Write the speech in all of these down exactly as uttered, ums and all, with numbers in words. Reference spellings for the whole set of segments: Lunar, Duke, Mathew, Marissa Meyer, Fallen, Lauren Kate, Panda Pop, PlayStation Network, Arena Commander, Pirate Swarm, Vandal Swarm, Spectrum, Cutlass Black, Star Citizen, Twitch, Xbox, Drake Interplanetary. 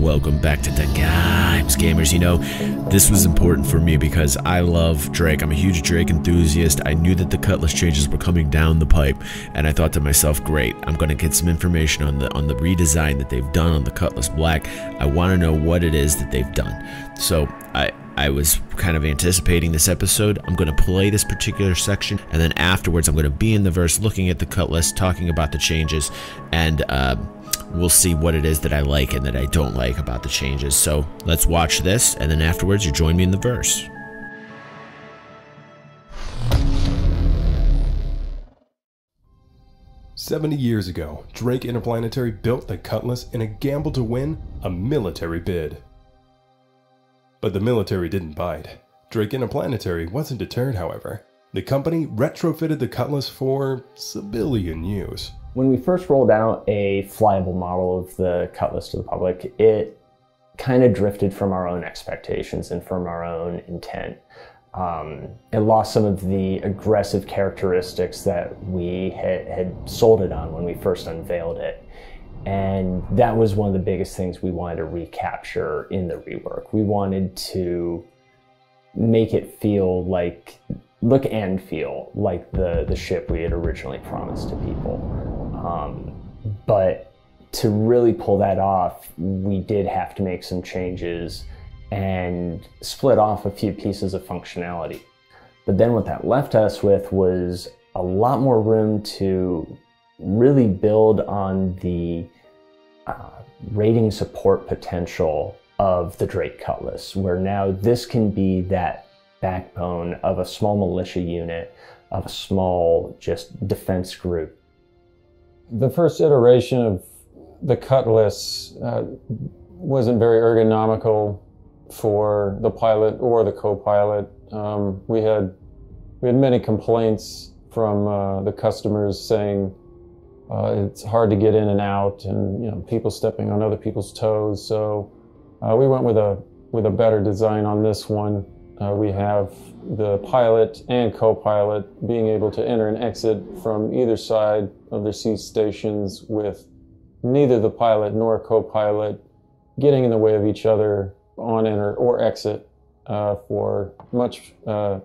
Welcome back to the Games Gamers. You know, this was important for me because I love Drake. I'm a huge Drake enthusiast. I knew that the Cutlass changes were coming down the pipe, and I thought to myself, great, I'm going to get some information on the on the redesign that they've done on the Cutlass Black. I want to know what it is that they've done. So I I was kind of anticipating this episode. I'm going to play this particular section, and then afterwards I'm going to be in the verse looking at the Cutlass, talking about the changes, and uh, we'll see what it is that I like and that I don't like about the changes. So let's watch this, and then afterwards you join me in the verse. seventy years ago, Drake Interplanetary built the Cutlass in a gamble to win a military bid. But the military didn't bite. Drake Interplanetary wasn't deterred, however. The company retrofitted the Cutlass for civilian use. When we first rolled out a flyable model of the Cutlass to the public, it kind of drifted from our own expectations and from our own intent. Um, it lost some of the aggressive characteristics that we had, had sold it on when we first unveiled it. And that was one of the biggest things we wanted to recapture in the rework. We wanted to make it feel like, look and feel like the, the ship we had originally promised to people. Um, but to really pull that off, we did have to make some changes and split off a few pieces of functionality. But then what that left us with was a lot more room to really build on the uh, rating support potential of the Drake Cutlass, where now this can be that backbone of a small militia unit, of a small just defense group. The first iteration of the Cutlass uh, wasn't very ergonomical for the pilot or the co-pilot. Um, we had we had many complaints from uh, the customers saying, Uh, it's hard to get in and out, and you know, people stepping on other people's toes. So uh, we went with a with a better design on this one. Uh, we have the pilot and co-pilot being able to enter and exit from either side of their sea stations, with neither the pilot nor co-pilot getting in the way of each other on enter or exit uh, for much uh,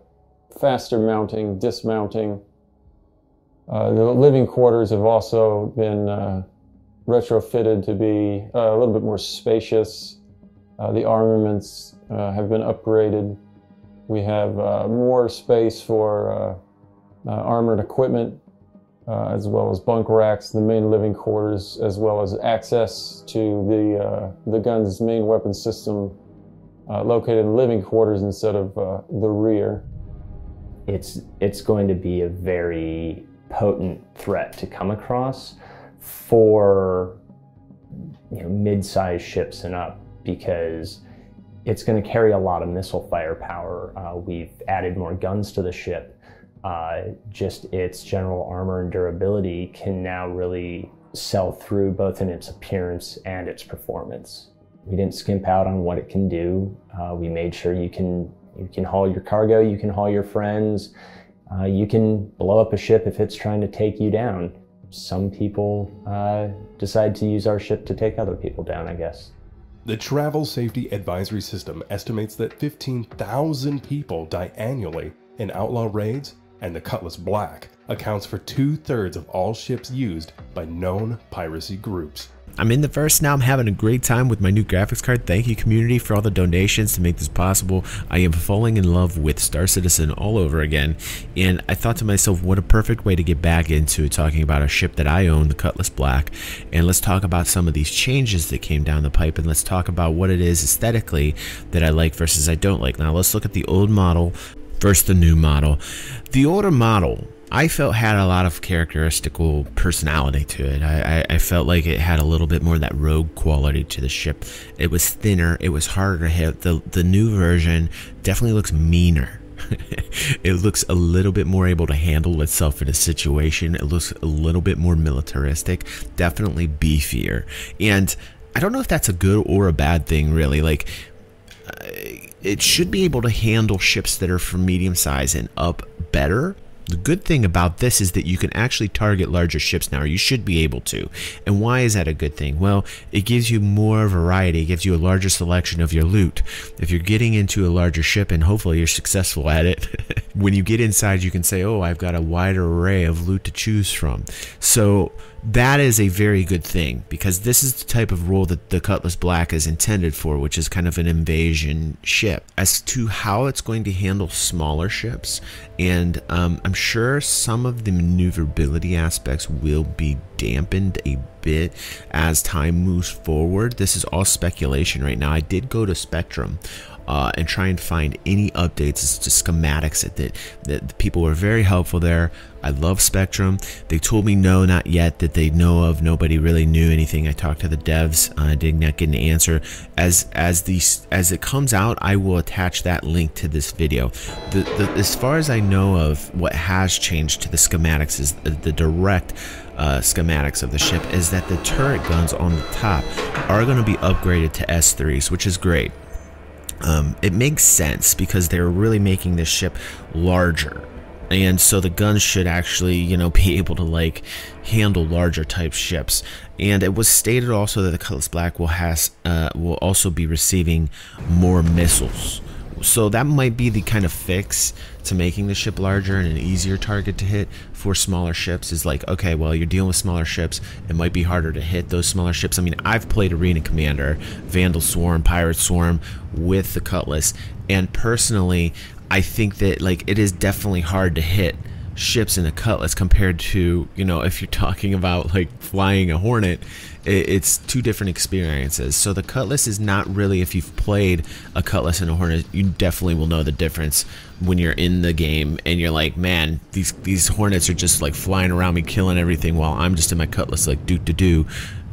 faster mounting, dismounting. Uh, the living quarters have also been uh, retrofitted to be uh, a little bit more spacious. Uh, the armaments uh, have been upgraded. We have uh, more space for uh, uh, armored equipment, uh, as well as bunk racks, the main living quarters, as well as access to the, uh, the gun's main weapon system uh, located in living quarters instead of uh, the rear. It's, it's going to be a very potent threat to come across for you know, mid-sized ships and up, because it's going to carry a lot of missile firepower. Uh, we've added more guns to the ship. Uh, just its general armor and durability can now really sell through, both in its appearance and its performance. We didn't skimp out on what it can do. Uh, we made sure you can you can haul your cargo, you can haul your friends. Uh, you can blow up a ship if it's trying to take you down. Some people uh, decide to use our ship to take other people down, I guess. The Travel Safety Advisory System estimates that fifteen thousand people die annually in outlaw raids, and the Cutlass Black accounts for two-thirds of all ships used by known piracy groups. I'm in the verse now. I'm having a great time with my new graphics card. Thank you, community, for all the donations to make this possible. I am falling in love with Star Citizen all over again, and I thought to myself, what a perfect way to get back into talking about a ship that I own, the Cutlass Black, and let's talk about some of these changes that came down the pipe, and let's talk about what it is aesthetically that I like versus I don't like. Now, let's look at the old model versus the new model. The older model, I felt, had a lot of characteristical personality to it. I, I, I felt like it had a little bit more of that rogue quality to the ship. It was thinner. It was harder to hit. The, the new version definitely looks meaner. It looks a little bit more able to handle itself in a situation. It looks a little bit more militaristic, definitely beefier. And I don't know if that's a good or a bad thing, really. Like, it should be able to handle ships that are from medium size and up better. The good thing about this is that you can actually target larger ships now, or you should be able to. And why is that a good thing? Well, it gives you more variety. It gives you a larger selection of your loot. If you're getting into a larger ship, and hopefully you're successful at it, when you get inside, you can say, oh, I've got a wide array of loot to choose from. So that is a very good thing, because this is the type of role that the Cutlass Black is intended for, which is kind of an invasion ship. As to how it's going to handle smaller ships, and um, I'm sure some of the maneuverability aspects will be dampened a bit as time moves forward. This is all speculation right now. I did go to Spectrum Uh, and try and find any updates as to schematics at that, that the people were very helpful there. I love Spectrum. They told me no, not yet, that they know of. Nobody really knew anything. I talked to the devs. I uh, did not get an answer. As as the as it comes out, I will attach that link to this video. The, the, as far as I know of, what has changed to the schematics is the, the direct uh, schematics of the ship is that the turret guns on the top are going to be upgraded to S threes, which is great. Um, it makes sense because they're really making this ship larger, and so the guns should actually, you know, be able to like handle larger type ships. And it was stated also that the Cutlass Black will has uh, will also be receiving more missiles. So that might be the kind of fix to making the ship larger and an easier target to hit for smaller ships, is like, okay, well, you're dealing with smaller ships, it might be harder to hit those smaller ships. I mean, I've played Arena Commander, Vandal Swarm, Pirate Swarm with the Cutlass, and personally, I think that like it is definitely hard to hit ships in a Cutlass compared to, you know, if you're talking about like flying a Hornet. It's two different experiences. So the Cutlass is not really, if you've played a Cutlass and a Hornet, you definitely will know the difference when you're in the game and you're like, man, these these Hornets are just like flying around me, killing everything, while I'm just in my Cutlass like do do do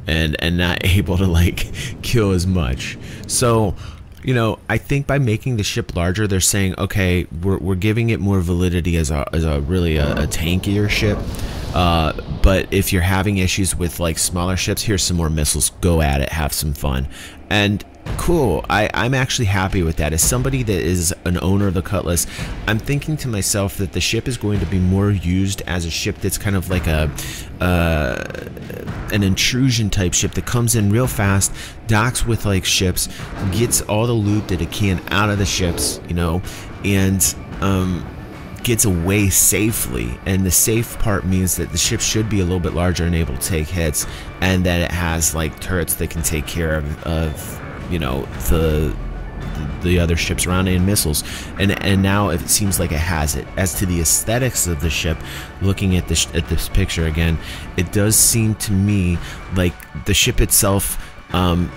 and and not able to like kill as much. So, you know, I think by making the ship larger, they're saying, okay, we're, we're giving it more validity as a, as a really a, a tankier ship. Uh, but if you're having issues with like smaller ships, here's some more missiles, go at it, have some fun. And cool, I, I'm actually happy with that. As somebody that is an owner of the Cutlass, I'm thinking to myself that the ship is going to be more used as a ship that's kind of like a uh, an intrusion type ship that comes in real fast, docks with like ships, gets all the loot that it can out of the ships, you know, and um, gets away safely. And the safe part means that the ship should be a little bit larger and able to take hits, and that it has like turrets that can take care of, of you know, the the other ships around it, and missiles, and and now it seems like it has it. As to the aesthetics of the ship, looking at this at this picture again, it does seem to me like the ship itself um,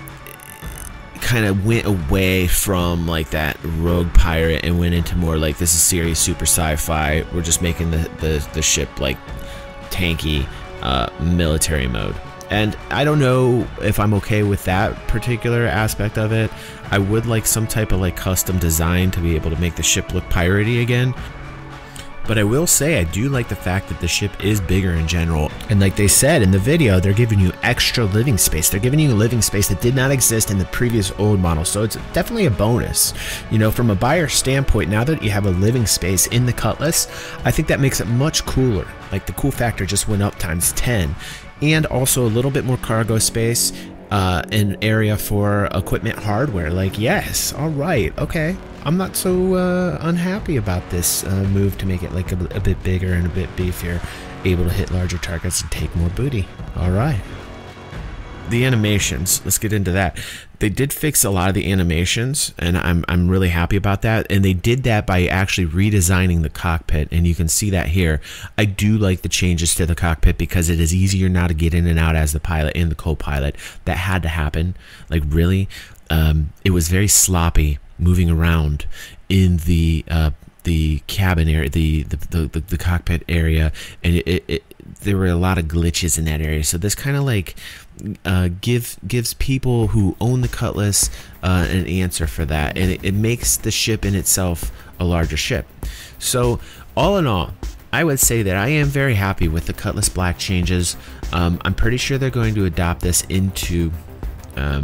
kind of went away from like that rogue pirate and went into more like, this is serious super sci-fi. We're just making the the, the ship like tanky uh, military mode. And I don't know if I'm okay with that particular aspect of it. I would like some type of like custom design to be able to make the ship look piratey again. But I will say I do like the fact that the ship is bigger in general. And like they said in the video, they're giving you extra living space. They're giving you living space that did not exist in the previous old model. So it's definitely a bonus. You know, from a buyer standpoint, now that you have a living space in the Cutlass, I think that makes it much cooler. Like the cool factor just went up times ten. And also a little bit more cargo space, uh, an area for equipment hardware. Like, yes, all right, okay. I'm not so uh, unhappy about this uh, move to make it like a, a bit bigger and a bit beefier, able to hit larger targets and take more booty. All right. The animations, let's get into that. They did fix a lot of the animations, and I'm, I'm really happy about that. And they did that by actually redesigning the cockpit, and you can see that here. I do like the changes to the cockpit because it is easier now to get in and out as the pilot and the co-pilot. That had to happen. Like, really, um, it was very sloppy moving around in the uh, the cabin area, the the, the, the the cockpit area, and it, it, it there were a lot of glitches in that area. So this kind of like uh, give gives people who own the Cutlass uh, an answer for that, and it, it makes the ship in itself a larger ship. So all in all, I would say that I am very happy with the Cutlass Black changes. Um, I'm pretty sure they're going to adopt this into um,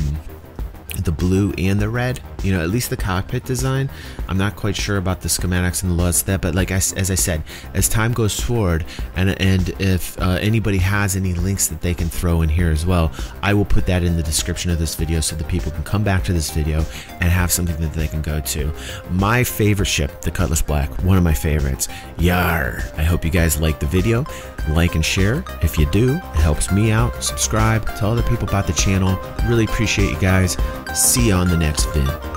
the blue and the red. You know, at least the cockpit design. I'm not quite sure about the schematics and the laws that, but like I, as I said, as time goes forward, and and if uh, anybody has any links that they can throw in here as well, I will put that in the description of this video so that people can come back to this video and have something that they can go to. My favorite ship, the Cutlass Black, one of my favorites. Yar! I hope you guys like the video. Like and share if you do. It helps me out. Subscribe. Tell other people about the channel. Really appreciate you guys. See you on the next vid.